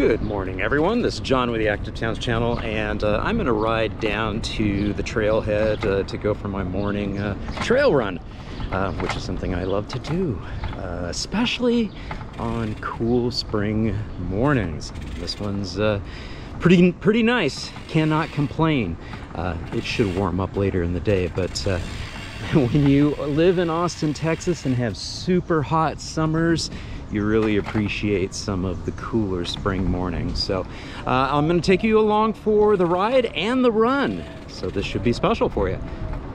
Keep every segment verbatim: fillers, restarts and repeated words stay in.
Good morning, everyone. This is John with the Active Towns channel, and uh, I'm gonna ride down to the trailhead uh, to go for my morning uh, trail run, uh, which is something I love to do, uh, especially on cool spring mornings. This one's uh, pretty pretty nice, cannot complain. Uh, it should warm up later in the day, but uh, when you live in Austin, Texas and have super hot summers, you really appreciate some of the cooler spring mornings. So uh, I'm gonna take you along for the ride and the run. So this should be special for you.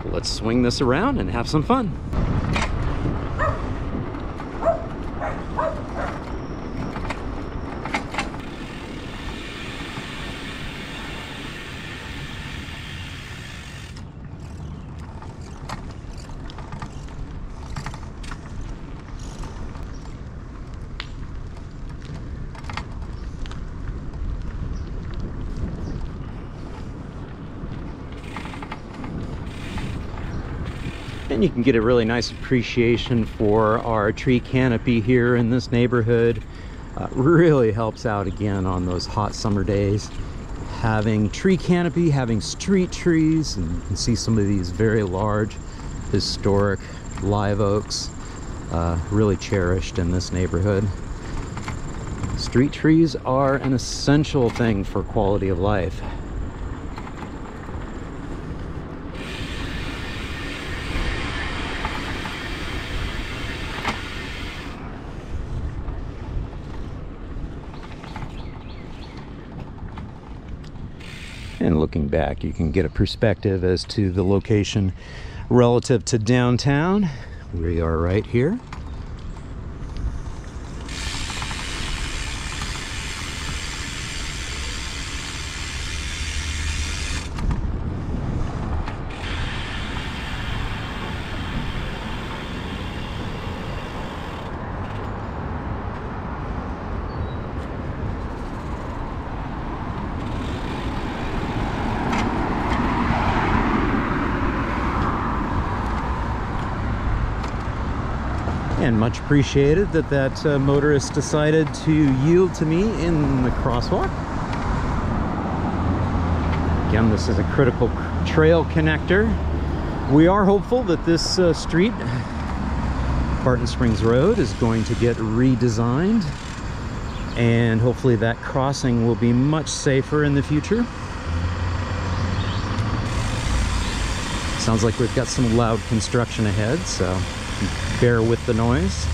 Let's swing this around and have some fun. And you can get a really nice appreciation for our tree canopy here in this neighborhood. Uh, really helps out again on those hot summer days. Having tree canopy, having street trees, and you can see some of these very large historic live oaks, uh, really cherished in this neighborhood. Street trees are an essential thing for quality of life. And looking back, you can get a perspective as to the location relative to downtown. We are right here. And much appreciated that that uh, motorist decided to yield to me in the crosswalk. Again, this is a critical trail connector. We are hopeful that this uh, street, Barton Springs Road, is going to get redesigned, and hopefully that crossing will be much safer in the future. Sounds like we've got some loud construction ahead, so bear with the noise.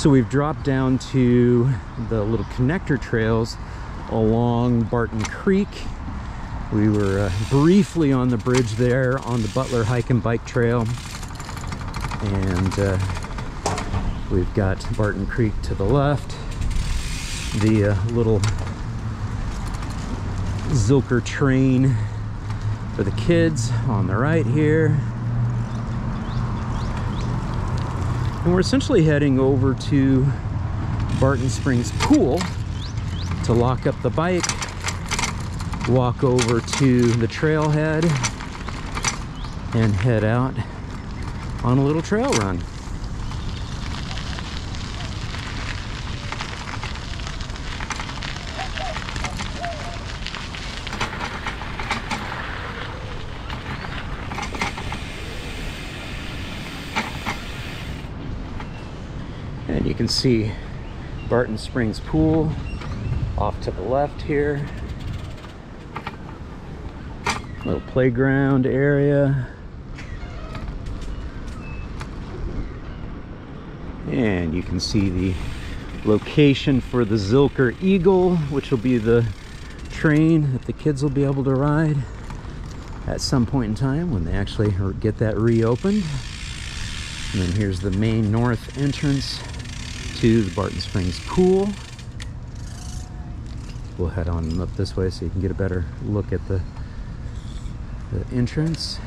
So we've dropped down to the little connector trails along Barton Creek. We were uh, briefly on the bridge there on the Butler Hike and Bike Trail. And uh, we've got Barton Creek to the left, the uh, little Zilker train for the kids on the right here. And we're essentially heading over to Barton Springs Pool to lock up the bike, walk over to the trailhead, and head out on a little trail run. And you can see Barton Springs Pool off to the left here. Little playground area. And you can see the location for the Zilker Eagle, which will be the train that the kids will be able to ride at some point in time when they actually get that reopened. And then here's the main north entrance to the Barton Springs Pool. We'll head on up this way so you can get a better look at the, the entrance.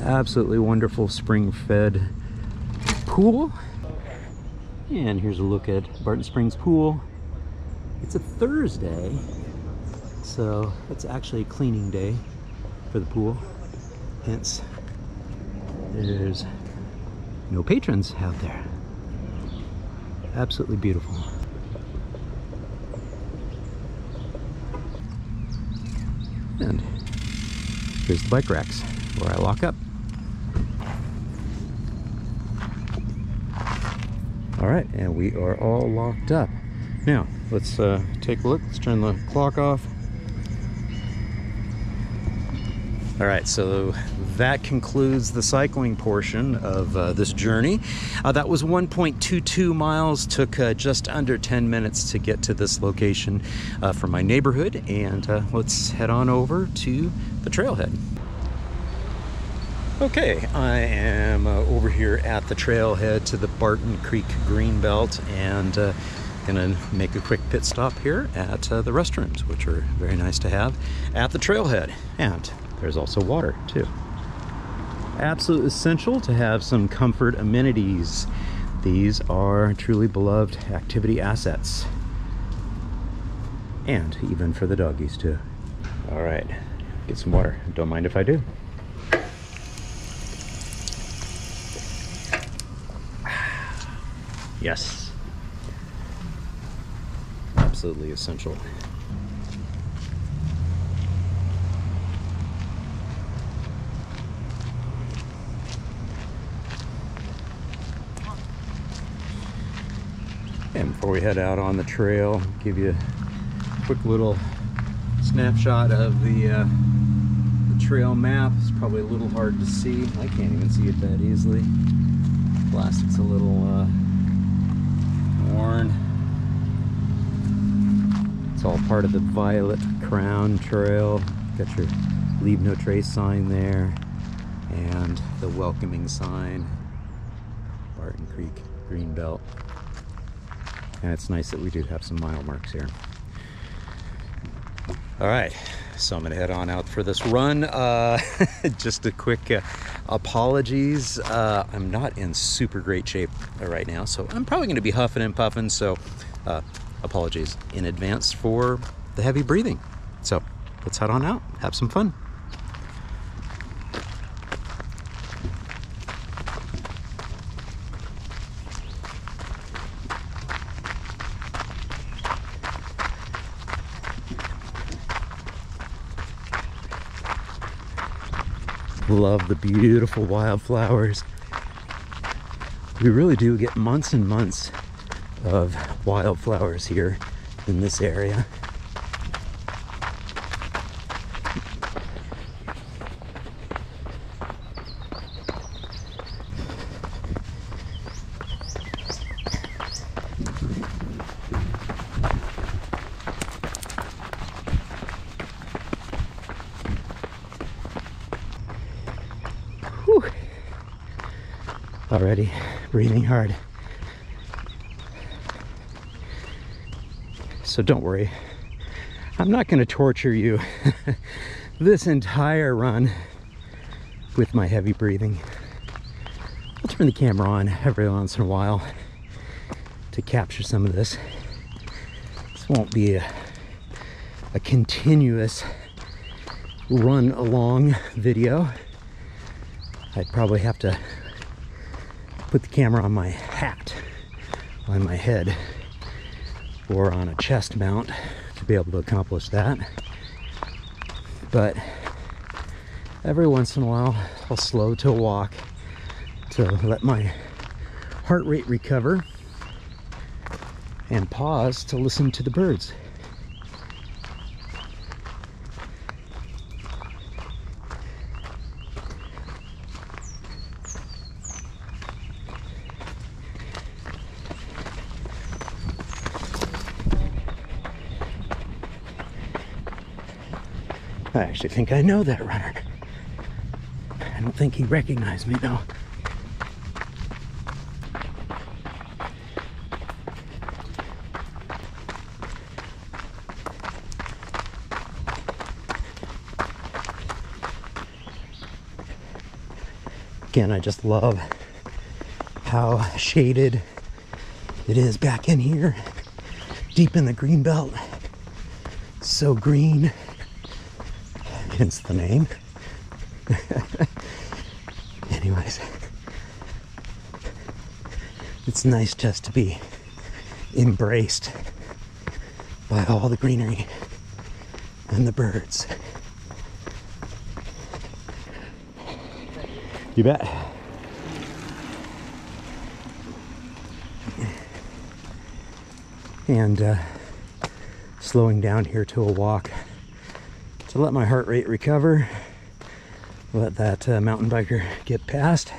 Absolutely wonderful spring-fed pool. And here's a look at Barton Springs Pool. It's a Thursday, so it's actually a cleaning day for the pool. Hence, there's no patrons out there. Absolutely beautiful. And here's the bike racks where I lock up. All right, and we are all locked up. Now, let's uh, take a look. Let's turn the clock off. All right, so that concludes the cycling portion of uh, this journey. Uh, that was one point two two miles, took uh, just under ten minutes to get to this location uh, from my neighborhood, and uh, let's head on over to the trailhead. Okay, I am uh, over here at the trailhead to the Barton Creek Greenbelt, and uh, gonna make a quick pit stop here at uh, the restrooms, which are very nice to have at the trailhead. And there's also water too. Absolutely essential to have some comfort amenities. These are truly beloved activity assets. And even for the doggies too. All right, get some water. Don't mind if I do. Yes. Absolutely essential. And before we head out on the trail, give you a quick little snapshot of the, uh, the trail map. It's probably a little hard to see. I can't even see it that easily. Plastic's a little uh, worn. It's all part of the Violet Crown Trail. Got your leave no trace sign there and the welcoming sign, Barton Creek Greenbelt. And it's nice that we do have some mile marks here. All right, so I'm gonna head on out for this run. Uh, just a quick uh, apologies. Uh, I'm not in super great shape right now, so I'm probably gonna be huffing and puffing, so uh, apologies in advance for the heavy breathing. So let's head on out, have some fun. Love the beautiful wildflowers. We really do get months and months of wildflowers here in this area. Already breathing hard. So don't worry, I'm not going to torture you this entire run with my heavy breathing. I'll turn the camera on every once in a while to capture some of this. This won't be a, a continuous run along video. I'd probably have to put the camera on my hat, on my head, or on a chest mount to be able to accomplish that. But every once in a while, I'll slow to a walk to let my heart rate recover and pause to listen to the birds. I actually think I know that runner. I don't think he recognized me though. Again, I just love how shaded it is back in here, deep in the green belt. So green, hence the name. Anyways, it's nice just to be embraced by all the greenery and the birds. You bet. And uh, slowing down here to a walk to let my heart rate recover, let that uh, mountain biker get past.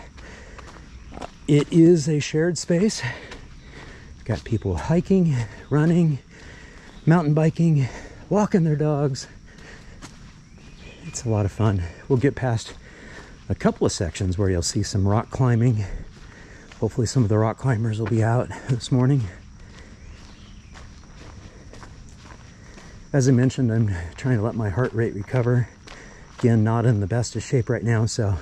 It is a shared space. We've got people hiking, running, mountain biking, walking their dogs. It's a lot of fun. We'll get past a couple of sections where you'll see some rock climbing. Hopefully some of the rock climbers will be out this morning. As I mentioned, I'm trying to let my heart rate recover. Again, not in the best of shape right now, so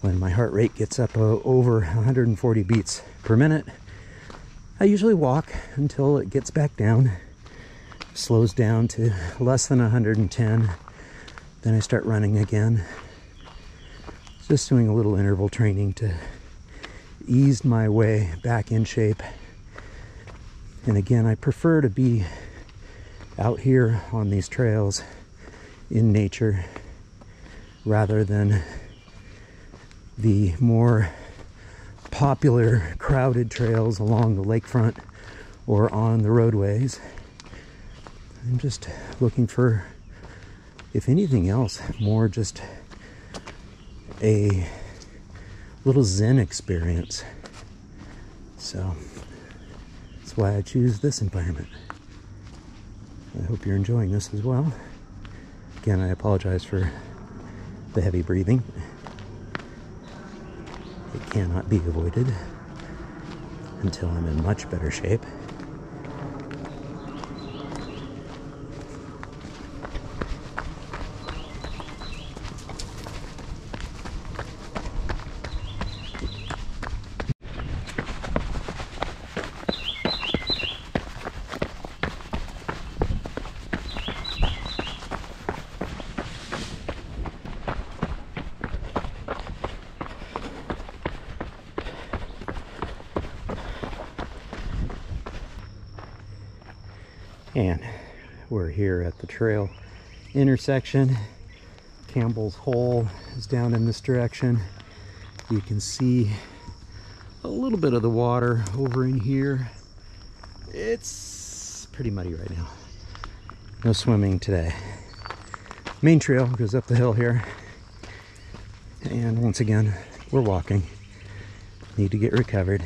when my heart rate gets up uh, over one hundred forty beats per minute, I usually walk until it gets back down, slows down to less than one hundred ten, then I start running again. Just doing a little interval training to ease my way back in shape. And again, I prefer to be out here on these trails in nature rather than the more popular crowded trails along the lakefront or on the roadways. I'm just looking for, if anything else, more just a little zen experience. So that's why I choose this environment. I hope you're enjoying this as well. Again, I apologize for the heavy breathing. It cannot be avoided until I'm in much better shape. And we're here at the trail intersection. Campbell's Hole is down in this direction. You can see a little bit of the water over in here. It's pretty muddy right now. No swimming today. Main trail goes up the hill here. And once again, we're walking. Need to get recovered.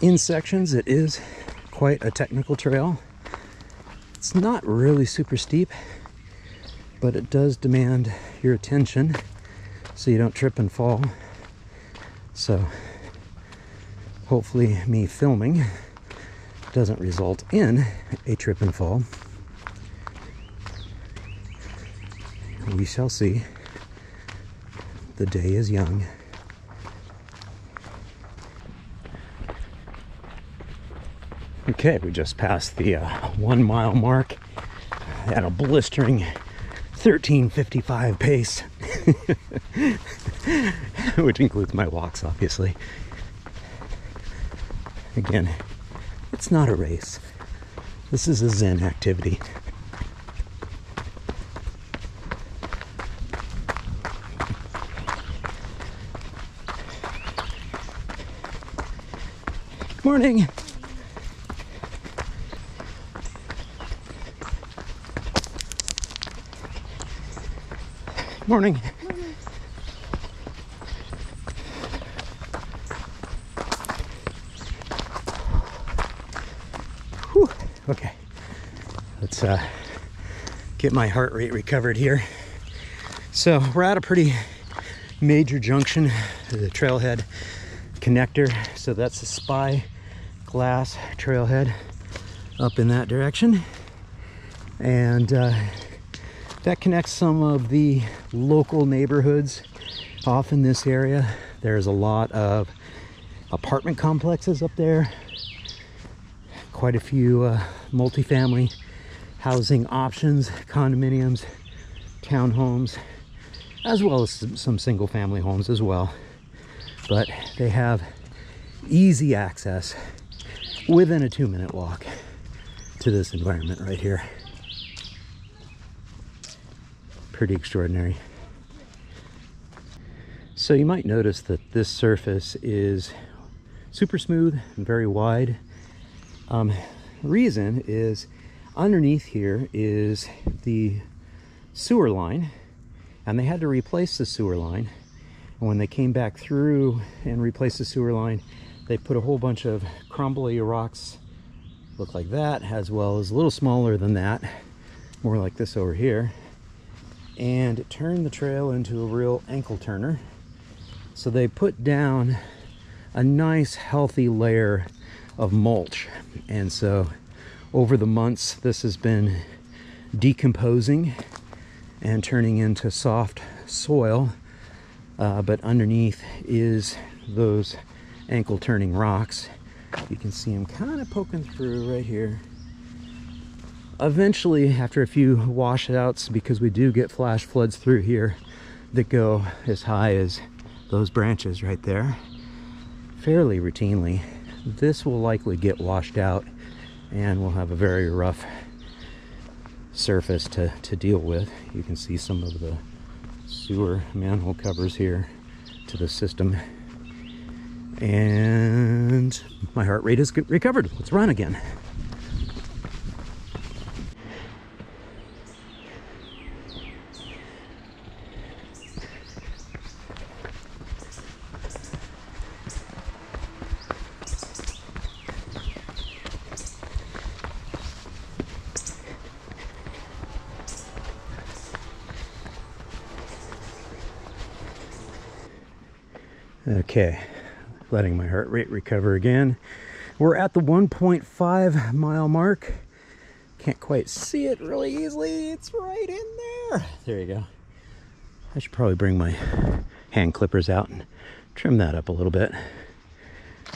In sections, it is quite a technical trail. It's not really super steep, but it does demand your attention so you don't trip and fall. So hopefully me filming doesn't result in a trip and fall. We shall see. The day is young. Okay, we just passed the uh, one mile mark at a blistering thirteen fifty-five pace, which includes my walks, obviously. Again, it's not a race. This is a zen activity. Good morning. Morning. Morning. Whew. Okay, let's uh, get my heart rate recovered here. So we're at a pretty major junction, the trailhead connector. So that's the Spyglass trailhead up in that direction. And uh, that connects some of the local neighborhoods off in this area. There's a lot of apartment complexes up there, quite a few uh, multifamily housing options, condominiums, townhomes, as well as some single family homes as well. But they have easy access within a two minute walk to this environment right here. Pretty extraordinary. So you might notice that this surface is super smooth and very wide. Um, reason is underneath here is the sewer line, and they had to replace the sewer line. And when they came back through and replaced the sewer line, they put a whole bunch of crumbly rocks, look like that, as well as a little smaller than that, more like this over here. And it turned the trail into a real ankle turner. So they put down a nice healthy layer of mulch. And so over the months, this has been decomposing and turning into soft soil. Uh, but underneath is those ankle turning rocks. You can see them kind of poking through right here. Eventually, after a few washouts, because we do get flash floods through here that go as high as those branches right there fairly routinely, this will likely get washed out and we'll have a very rough surface to, to deal with. You can see some of the sewer manhole covers here to the system, and my heart rate is recovered. Let's run again. Okay, letting my heart rate recover again. We're at the one point five mile mark. Can't quite see it really easily. It's right in there. There you go. I should probably bring my hand clippers out and trim that up a little bit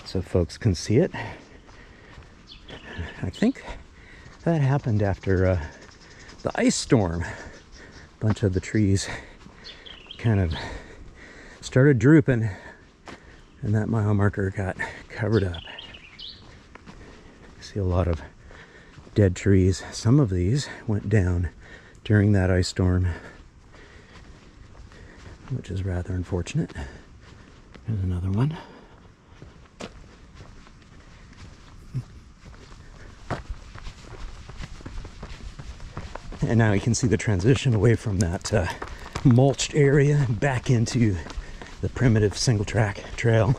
so folks can see it. I think that happened after uh, the ice storm. A bunch of the trees kind of started drooping, and that mile marker got covered up. See a lot of dead trees. Some of these went down during that ice storm, which is rather unfortunate. Here's another one. And now you can see the transition away from that uh, mulched area back into the primitive single track trail.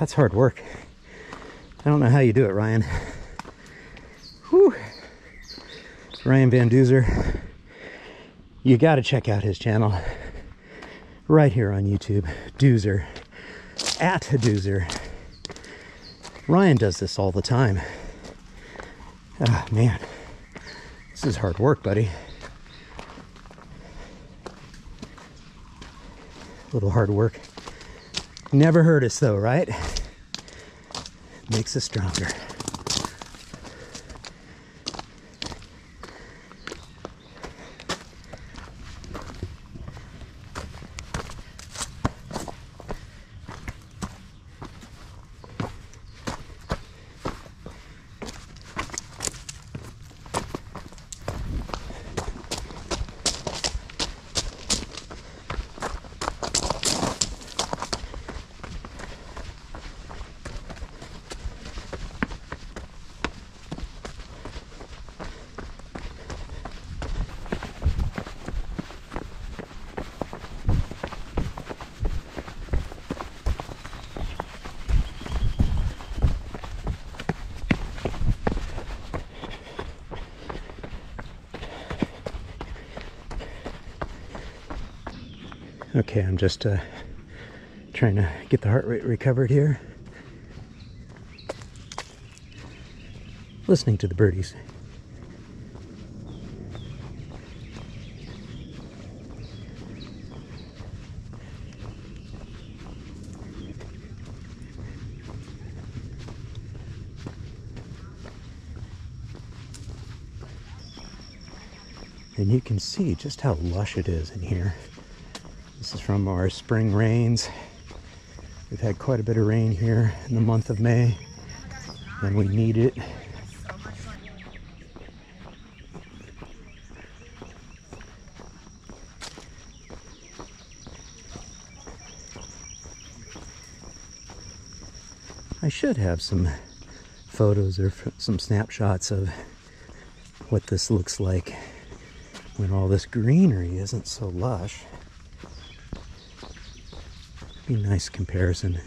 That's hard work. I don't know how you do it, Ryan. Whew. Ryan Van Duzer. You got to check out his channel right here on YouTube. Duzer at Duzer. Ryan does this all the time. Ah, oh, man. This is hard work, buddy. little hard work. Never hurt us though, right? Makes us stronger. Okay, I'm just uh, trying to get the heart rate recovered here. Listening to the birdies. And you can see just how lush it is in here. This is from our spring rains. We've had quite a bit of rain here in the month of May, and we need it. I should have some photos or some snapshots of what this looks like when all this greenery isn't so lush. Be a nice comparison.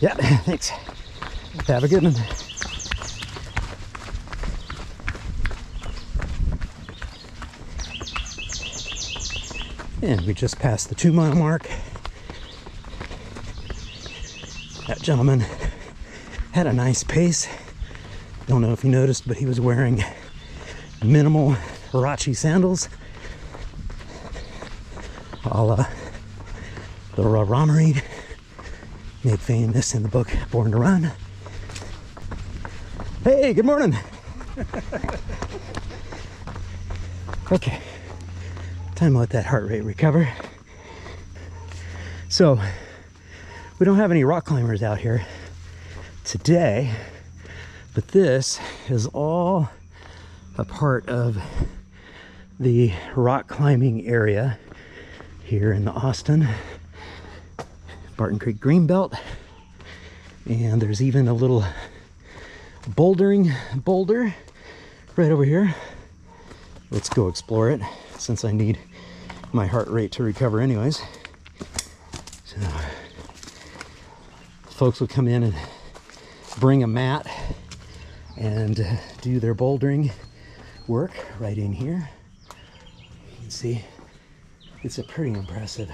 Yeah, thanks. Have a good one. And we just passed the two mile mark. That gentleman had a nice pace. Don't know if you noticed, but he was wearing minimal Huarache sandals, a la the Raramari, made famous in the book Born to Run. Hey, good morning. Okay, time to let that heart rate recover. So, we don't have any rock climbers out here today, but this is all a part of the rock climbing area here in the Austin Barton Creek Greenbelt, and there's even a little bouldering boulder right over here. Let's go explore it, since I need my heart rate to recover anyways. So folks will come in and bring a mat and do their bouldering work right in here. You can see it's a pretty impressive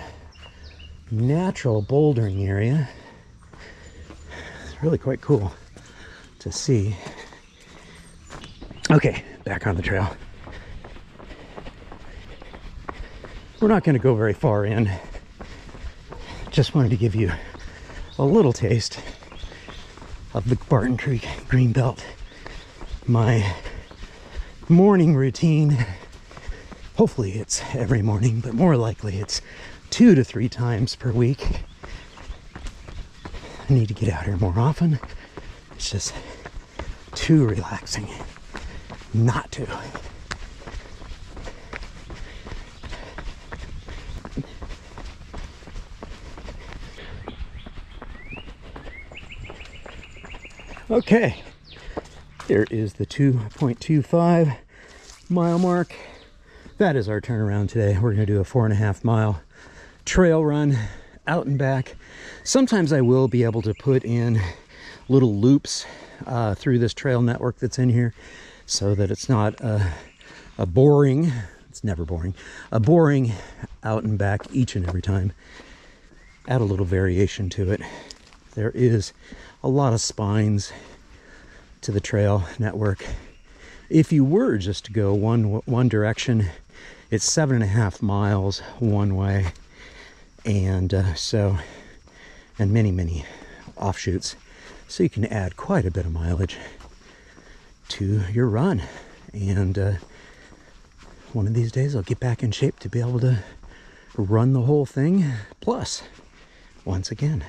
natural bouldering area. It's really quite cool to see. Okay, back on the trail. We're not going to go very far in. Just wanted to give you a little taste of the Barton Creek Greenbelt, my morning routine. Hopefully it's every morning, but more likely it's two to three times per week. I need to get out here more often. It's just too relaxing not to. Okay, there is the two point two five mile mark. That is our turnaround today. We're going to do a four and a half mile trail run out and back. Sometimes I will be able to put in little loops uh, through this trail network that's in here so that it's not a, a boring, it's never boring, a boring out and back each and every time. Add a little variation to it. There is a lot of spines to the trail network. If you were just to go one one direction, it's seven and a half miles one way, and uh, so and many many offshoots, so you can add quite a bit of mileage to your run. And uh, one of these days I'll get back in shape to be able to run the whole thing. Plus, once again,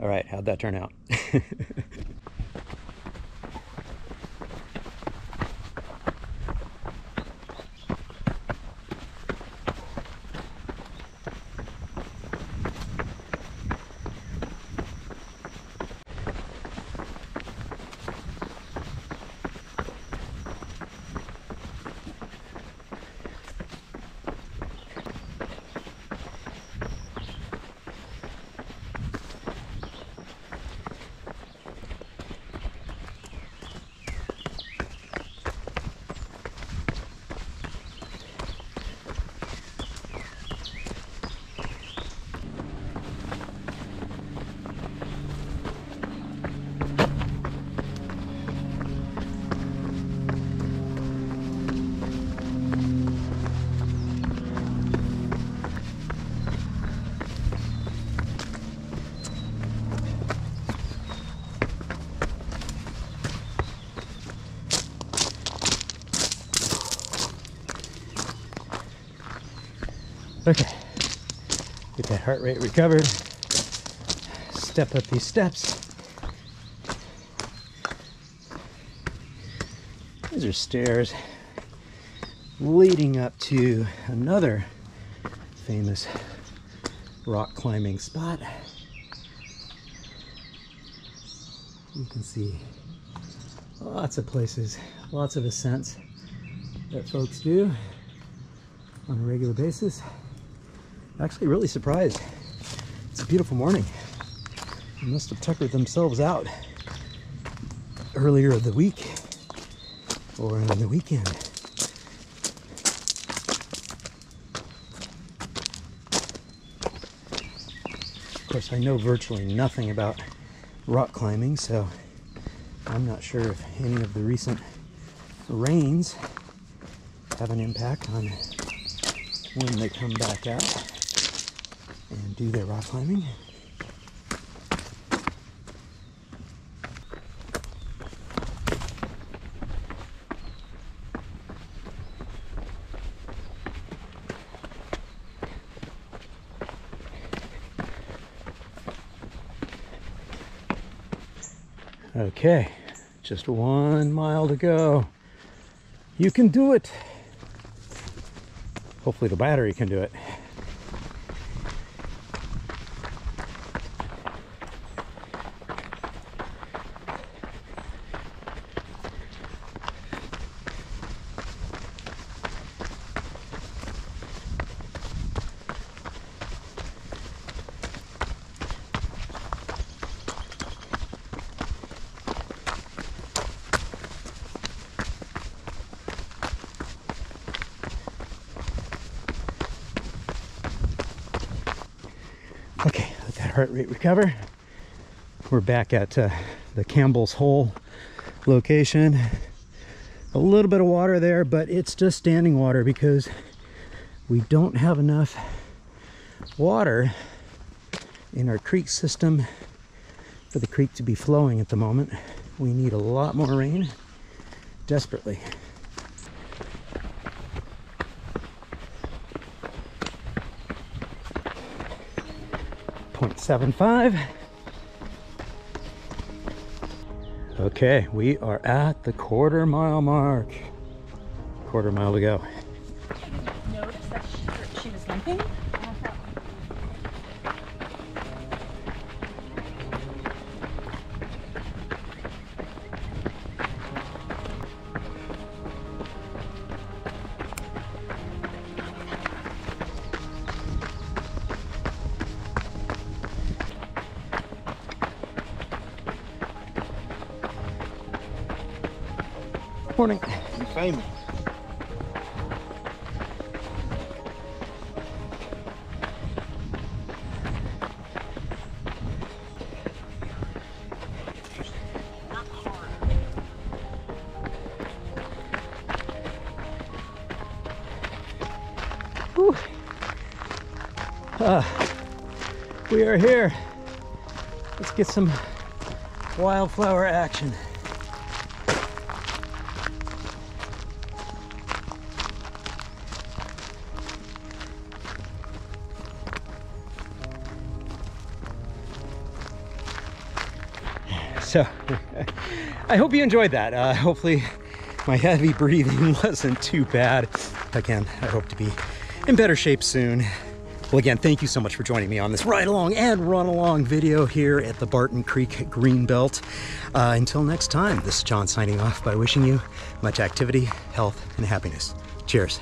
all right, how'd that turn out? Okay, get that heart rate recovered, step up these steps. These are stairs leading up to another famous rock climbing spot. You can see lots of places, lots of ascents that folks do on a regular basis. Actually really surprised. It's a beautiful morning. They must have tuckered themselves out earlier in the week or on the weekend. Of course, I know virtually nothing about rock climbing, so I'm not sure if any of the recent rains have an impact on when they come back out and do their rock climbing. Okay, just one mile to go. You can do it. Hopefully the battery can do it. Okay, let that heart rate recover. We're back at uh, the Campbell's Hole location. A little bit of water there, but it's just standing water because we don't have enough water in our creek system for the creek to be flowing at the moment. We need a lot more rain, desperately. point seven five Okay, we are at the quarter mile mark. Quarter mile to go. Notice that she, she was limping. Morning. I'm famous. Uh, we are here. Let's get some wildflower action. So I hope you enjoyed that. Uh, hopefully my heavy breathing wasn't too bad. Again, I hope to be in better shape soon. Well, again, thank you so much for joining me on this ride along and run along video here at the Barton Creek Greenbelt. Uh, until next time, this is John signing off by wishing you much activity, health, and happiness. Cheers.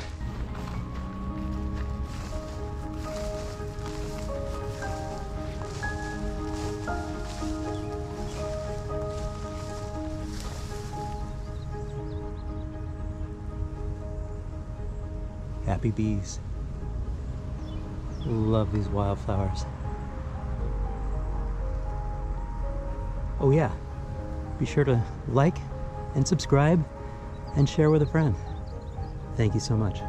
Happy bees. Love these wildflowers. Oh yeah, be sure to like and subscribe and share with a friend. Thank you so much.